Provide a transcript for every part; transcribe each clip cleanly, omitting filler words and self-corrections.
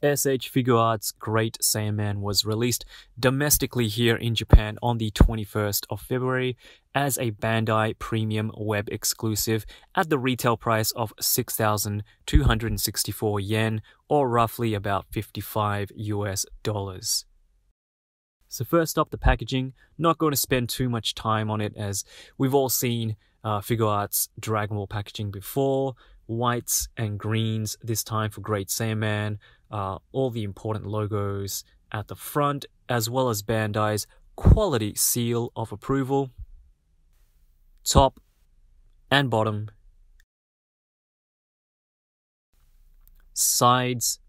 SH Figuarts Great Saiyaman was released domestically here in Japan on the 21st of February as a Bandai Premium web exclusive at the retail price of 6,264 yen, or roughly about $55. So first up, the packaging. Not going to spend too much time on it as we've all seen Figuarts Dragon Ball packaging before. Whites and greens this time for Great Saiyaman. All the important logos at the front, as well as Bandai's quality seal of approval. Top and bottom. Sides.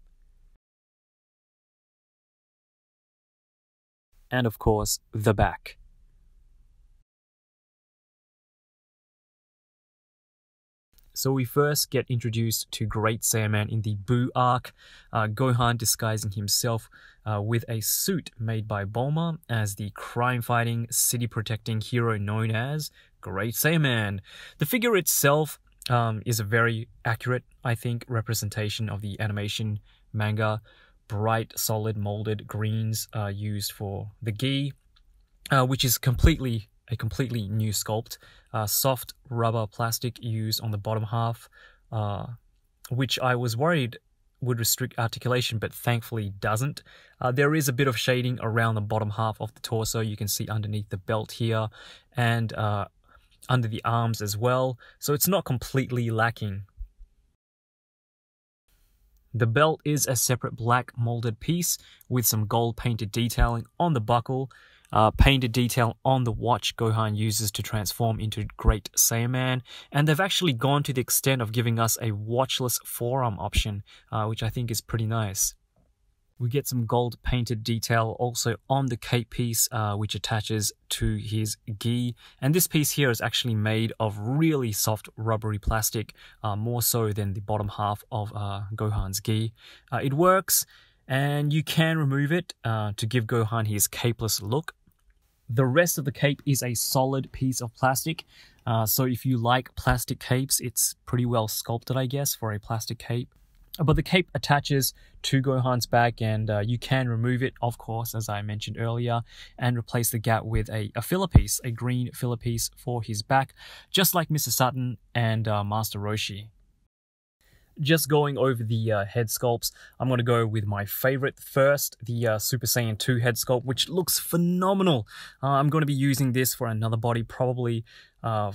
And of course, the back. So we first get introduced to Great Saiyaman in the Buu arc, Gohan disguising himself with a suit made by Bulma as the crime-fighting, city-protecting hero known as Great Saiyaman. The figure itself is a very accurate, I think, representation of the animation manga. Bright, solid, molded greens used for the gi, which is a completely new sculpt. Soft rubber plastic used on the bottom half, which I was worried would restrict articulation, but thankfully doesn't. There is a bit of shading around the bottom half of the torso. You can see underneath the belt here and under the arms as well. So it's not completely lacking. The belt is a separate black molded piece with some gold painted detailing on the buckle. Painted detail on the watch Gohan uses to transform into Great Saiyaman, and they've actually gone to the extent of giving us a watchless forearm option, which I think is pretty nice. We get some gold painted detail also on the cape piece, which attaches to his gi, and this piece here is actually made of really soft rubbery plastic, more so than the bottom half of Gohan's gi. It works, and you can remove it to give Gohan his capeless look. The rest of the cape is a solid piece of plastic, so if you like plastic capes, it's pretty well sculpted, I guess, for a plastic cape. But the cape attaches to Gohan's back, and you can remove it, of course, as I mentioned earlier, and replace the gap with a filler piece, a green filler piece for his back, just like Mr. Sutton and Master Roshi. Just going over the head sculpts, I'm going to go with my favorite first, the Super Saiyan 2 head sculpt, which looks phenomenal. I'm going to be using this for another body, probably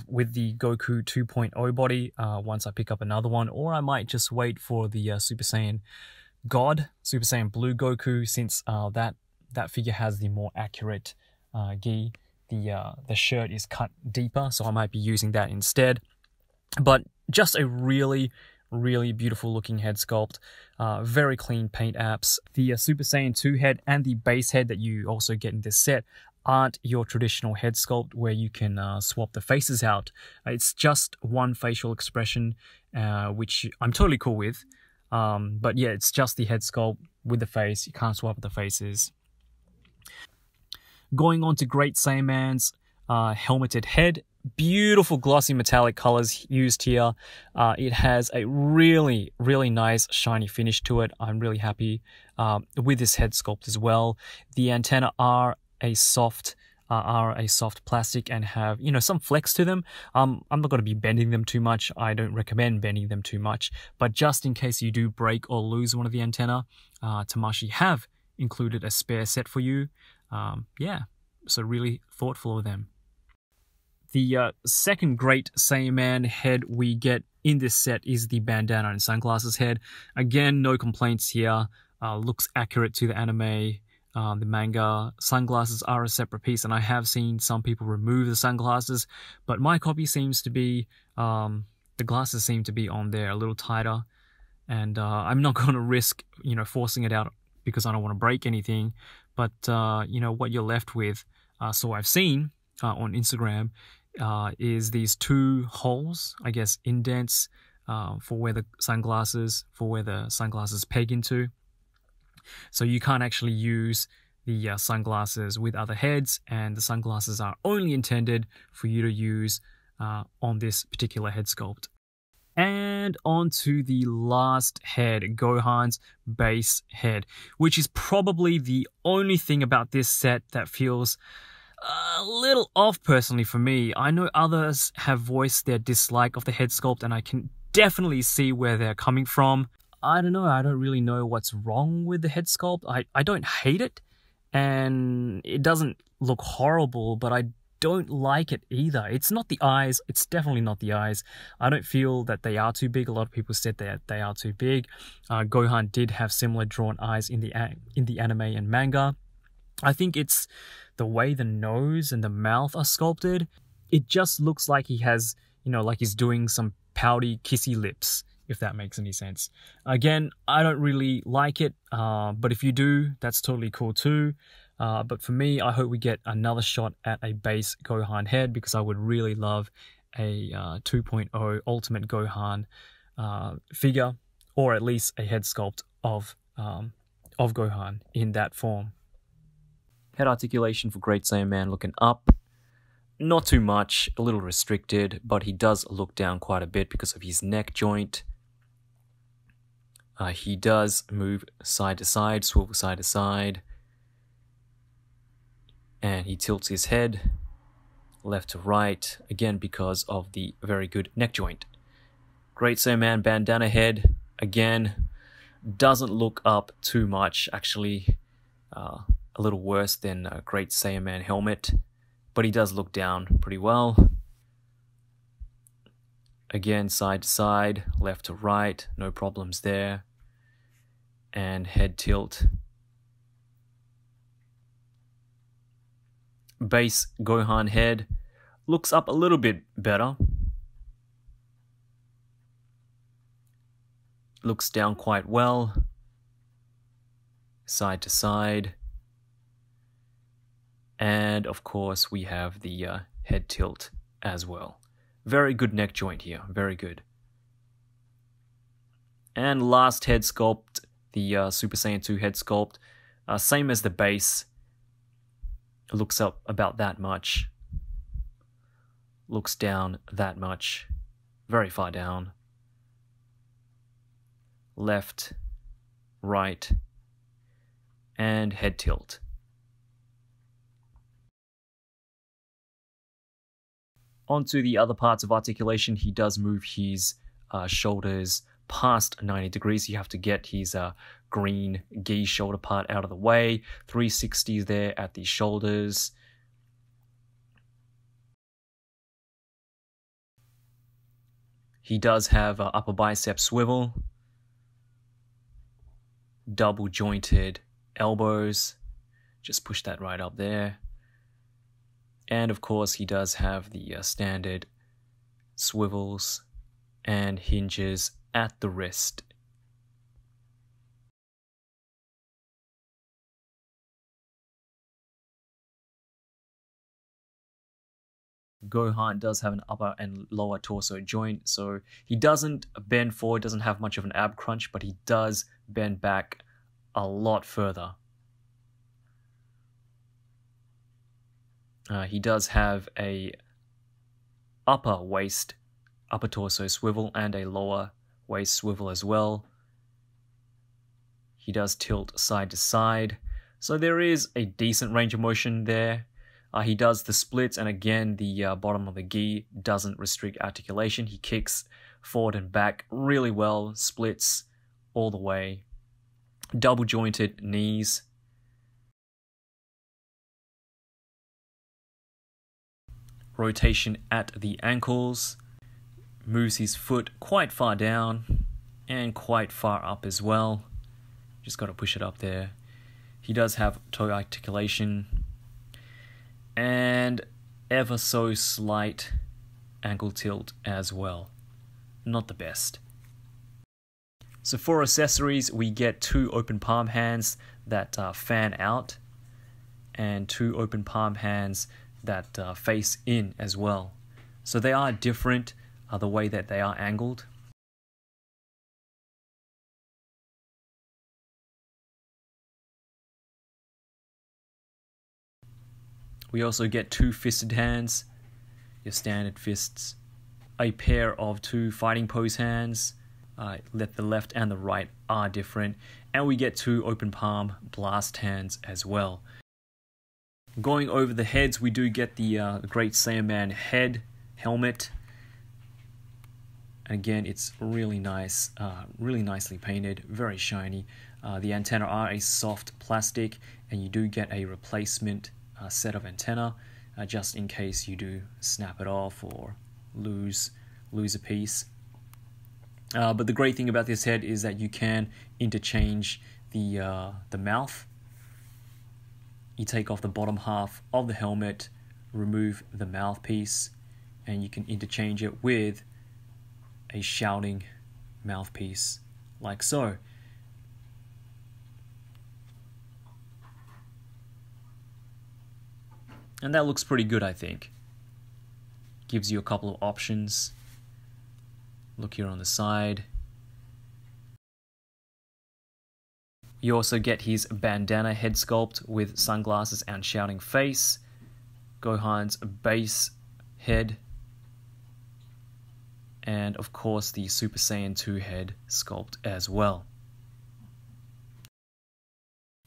with the Goku 2.0 body once I pick up another one, or I might just wait for the Super Saiyan God, Super Saiyan Blue Goku, since that figure has the more accurate gi. The shirt is cut deeper, so I might be using that instead. But just a really beautiful looking head sculpt, very clean paint apps. The Super Saiyan 2 head and the base head that you also get in this set aren't your traditional head sculpt where you can swap the faces out. It's just one facial expression, which I'm totally cool with. But yeah, it's just the head sculpt with the face. You can't swap the faces. Going on to Great Saiyaman's helmeted head. Beautiful glossy metallic colors used here. It has a really nice shiny finish to it. I'm really happy with this head sculpt as well. The antennae are a soft plastic and have, you know, some flex to them. I'm not going to be bending them too much. I don't recommend bending them too much, but just in case you do break or lose one of the antennae, Tamashii have included a spare set for you. Yeah, so really thoughtful of them. The second Great Saiyaman head we get in this set is the bandana and sunglasses head. Again, no complaints here. Looks accurate to the anime, the manga. Sunglasses are a separate piece, and I have seen some people remove the sunglasses, but my copy seems to be, the glasses seem to be on there a little tighter, and I'm not going to risk, you know, forcing it out because I don't want to break anything, but, you know, what you're left with, so I've seen on Instagram, is these two holes, I guess, indents for where the sunglasses peg into. So you can't actually use the sunglasses with other heads, and the sunglasses are only intended for you to use on this particular head sculpt. And on to the last head, Gohan's base head, which is probably the only thing about this set that feels a little off personally for me. I know others have voiced their dislike of the head sculpt, and I can definitely see where they're coming from. I don't know, I don't really know what's wrong with the head sculpt. I don't hate it, and it doesn't look horrible, but I don't like it either. It's not the eyes. It's definitely not the eyes. I don't feel that they are too big. A lot of people said that they are too big. Gohan did have similar drawn eyes in the anime and manga. I think it's the way the nose and the mouth are sculpted. It just looks like he has, you know, like he's doing some pouty kissy lips, if that makes any sense. Again, I don't really like it, but if you do, that's totally cool too. But for me, I hope we get another shot at a base Gohan head, because I would really love a 2.0 Ultimate Gohan figure, or at least a head sculpt of Gohan in that form. Head articulation for Great Saiyaman looking up. Not too much, a little restricted, but he does look down quite a bit because of his neck joint. He does move side to side, swivel side to side. And he tilts his head left to right, again because of the very good neck joint. Great Saiyaman bandana head, again, doesn't look up too much, actually. A little worse than a Great Saiyaman helmet, but he does look down pretty well. Again, side to side, left to right, no problems there. And head tilt. Base Gohan head looks up a little bit better. Looks down quite well. Side to side. And of course we have the head tilt as well. Very good neck joint here, very good. And last head sculpt, the Super Saiyan 2 head sculpt, same as the base. It looks up about that much, looks down that much, very far down, left, right, and head tilt. Onto the other parts of articulation, he does move his shoulders past 90 degrees. You have to get his green gi shoulder part out of the way. 360s there at the shoulders. He does have an upper bicep swivel, double jointed elbows. Just push that right up there. And of course he does have the standard swivels and hinges at the wrist. Gohan does have an upper and lower torso joint, so he doesn't bend forward, doesn't have much of an ab crunch, but he does bend back a lot further. He does have a upper waist, upper torso swivel and a lower waist swivel as well. He does tilt side to side, so there is a decent range of motion there. He does the splits, and again the bottom of the gi doesn't restrict articulation. He kicks forward and back really well, splits all the way, double jointed knees. Rotation at the ankles, moves his foot quite far down and quite far up as well. Just got to push it up there. He does have toe articulation and ever so slight ankle tilt as well. Not the best. So for accessories, we get two open palm hands that fan out and two open palm hands that face in as well. So they are different the way that they are angled. We also get two fisted hands, your standard fists, a pair of two fighting pose hands. The left and the right are different, and we get two open palm blast hands as well. Going over the heads, we do get the Great Saiyaman head helmet. Again, it's really nice, really nicely painted, very shiny. The antennae are a soft plastic, and you do get a replacement set of antennae just in case you do snap it off or lose a piece. But the great thing about this head is that you can interchange the mouth. You take off the bottom half of the helmet, remove the mouthpiece, and you can interchange it with a shouting mouthpiece, like so. And that looks pretty good, I think. Gives you a couple of options. Look here on the side. You also get his bandana head sculpt with sunglasses and shouting face. Gohan's base head. And of course the Super Saiyan 2 head sculpt as well.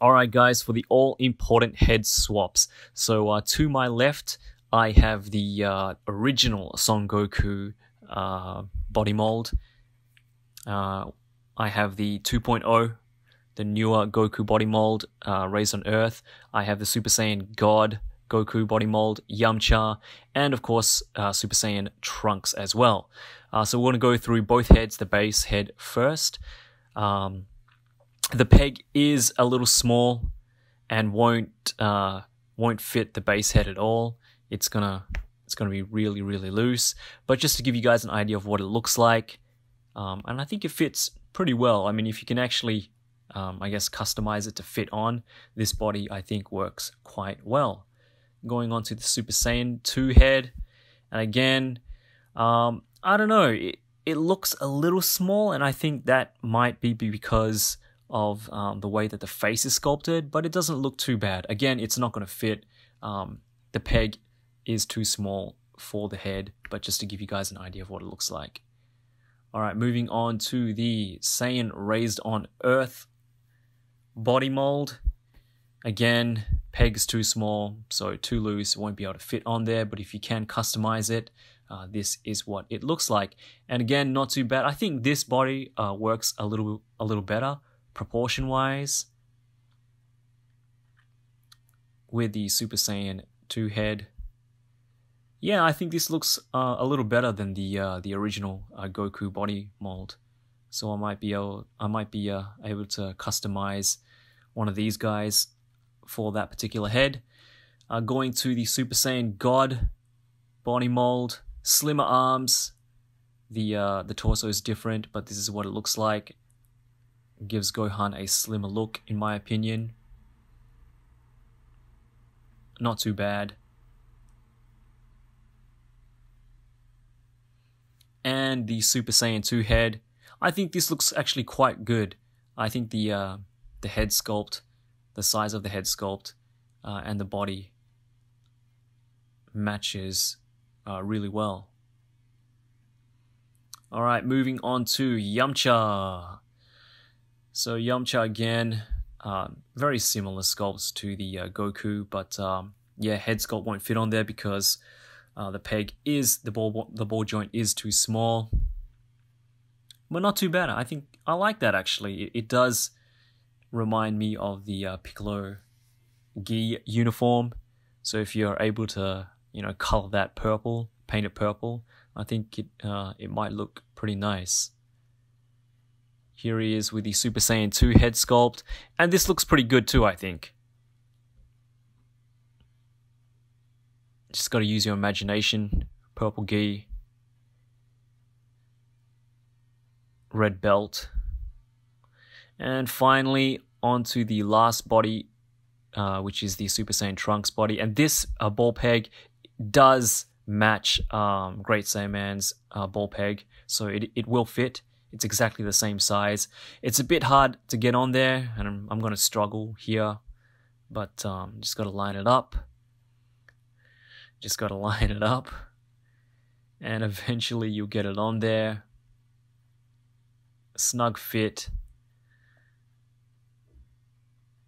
Alright guys, for the all important head swaps. So to my left I have the original Son Goku body mold. I have the 2.0, the newer Goku body mold, raised on Earth. I have the Super Saiyan God Goku body mold, Yamcha, and of course Super Saiyan Trunks as well. So we're going to go through both heads, the base head first. The peg is a little small and won't fit the base head at all. It's gonna be really, really loose. But just to give you guys an idea of what it looks like, and I think it fits pretty well. I mean, if you can actually, I guess, customize it to fit on this body, I think works quite well. Going on to the Super Saiyan 2 head, and again, I don't know, it looks a little small, and I think that might be because of the way that the face is sculpted, but it doesn't look too bad. Again, it's not going to fit. The peg is too small for the head, but just to give you guys an idea of what it looks like. Alright, moving on to the Saiyan Raised on Earth body mold. Again, peg's too small, so too loose, won't be able to fit on there, but if you can customize it, this is what it looks like. And again, not too bad. I think this body works a little better proportion-wise with the Super Saiyan 2 head. Yeah, I think this looks a little better than the original Goku body mold. So I might be able to customize one of these guys for that particular head. Going to the Super Saiyan God body mold, slimmer arms. The torso is different, but this is what it looks like. It gives Gohan a slimmer look, in my opinion. Not too bad. And the Super Saiyan 2 head. I think this looks actually quite good. I think the head sculpt, the size of the head sculpt, and the body matches really well. Alright, moving on to Yamcha. So Yamcha again, very similar sculpts to the Goku, but yeah, head sculpt won't fit on there because the peg is, the ball joint is too small. But not too bad. I think I like that actually. It does remind me of the Piccolo gi uniform. So if you're able to, you know, color that purple, paint it purple, I think it might look pretty nice. Here he is with the Super Saiyan 2 head sculpt, and this looks pretty good too, I think. Just gotta use your imagination. Purple gi, red belt, and finally onto the last body, which is the Super Saiyan Trunks body. And this ball peg does match Great Saiyaman's ball peg, so it will fit. It's exactly the same size. It's a bit hard to get on there, and I'm gonna struggle here, but just gotta line it up. and eventually you get it on there. A snug fit.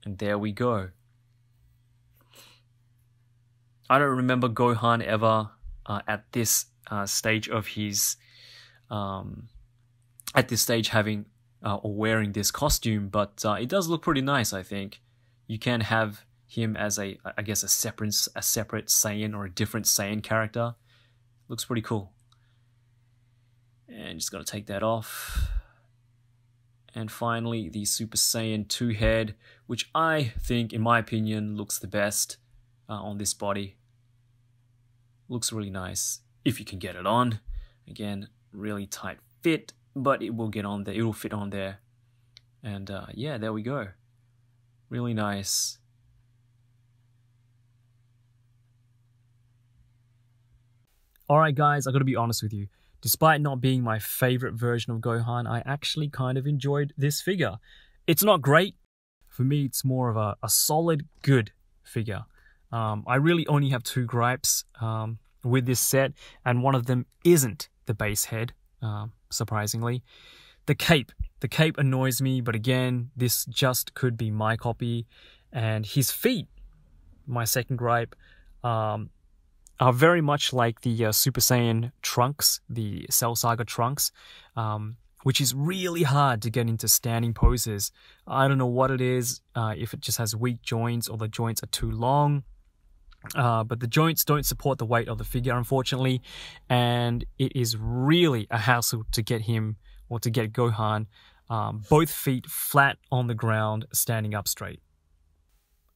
And there we go. I don't remember Gohan ever at this stage of his, at this stage having or wearing this costume, but it does look pretty nice. I think you can have him as a, I guess, a separate Saiyan or a different Saiyan character. Looks pretty cool. And just gonna take that off. And finally, the Super Saiyan 2 head, which I think, in my opinion, looks the best on this body. Looks really nice, if you can get it on. Again, really tight fit, but it will get on there. It will fit on there. And yeah, there we go. Really nice. Alright guys, I gotta be honest with you. Despite not being my favorite version of Gohan, I actually kind of enjoyed this figure. It's not great. For me, it's more of a solid, good figure. I really only have two gripes with this set, and one of them isn't the base head, surprisingly. The cape annoys me, but again, this just could be my copy. And his feet, my second gripe, are very much like the Super Saiyan Trunks, the Cell Saga Trunks, which is really hard to get into standing poses. I don't know what it is, if it just has weak joints or the joints are too long, but the joints don't support the weight of the figure, unfortunately, and it is really a hassle to get him, or to get Gohan, both feet flat on the ground, standing up straight.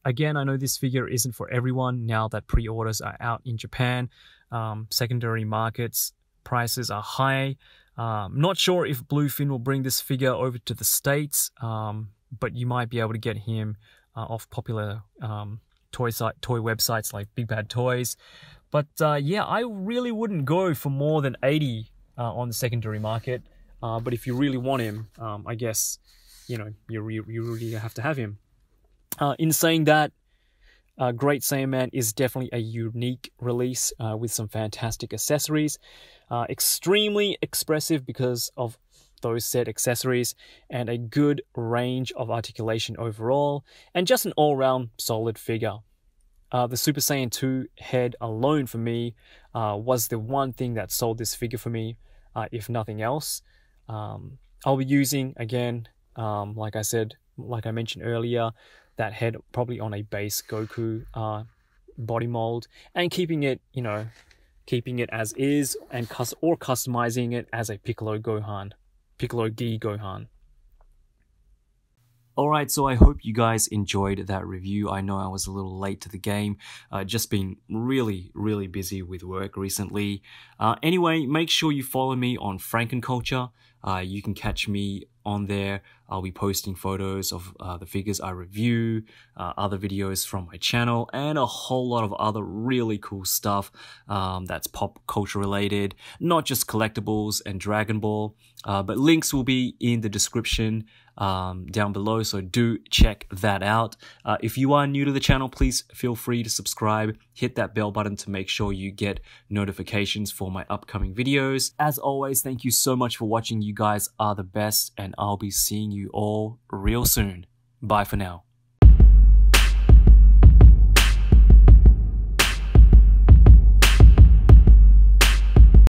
Again, I know this figure isn't for everyone now that pre-orders are out in Japan. Secondary markets prices are high. Not sure if Bluefin will bring this figure over to the States, but you might be able to get him off popular toy websites like Big Bad Toys. But yeah, I really wouldn't go for more than 80 on the secondary market. But if you really want him, I guess, you know, you really have to have him. In saying that, Great Saiyaman is definitely a unique release with some fantastic accessories. Extremely expressive because of those said accessories, and a good range of articulation overall, and just an all-round solid figure. The Super Saiyan 2 head alone for me was the one thing that sold this figure for me, if nothing else. I'll be using, again, like I mentioned earlier, that head probably on a base Goku body mold, and keeping it, you know, keeping it as is, and customizing it as a Piccolo Gi Gohan. Alright, so I hope you guys enjoyed that review. I know I was a little late to the game, just been really, really busy with work recently. Anyway, make sure you follow me on FrankenCulture. You can catch me on there. I'll be posting photos of the figures I review, other videos from my channel, and a whole lot of other really cool stuff that's pop culture related, not just collectibles and Dragon Ball, but links will be in the description down below, so do check that out. If you are new to the channel, please feel free to subscribe, hit that bell button to make sure you get notifications for my upcoming videos. As always, thank you so much for watching. You guys are the best, and I'll be seeing you all real soon. Bye for now.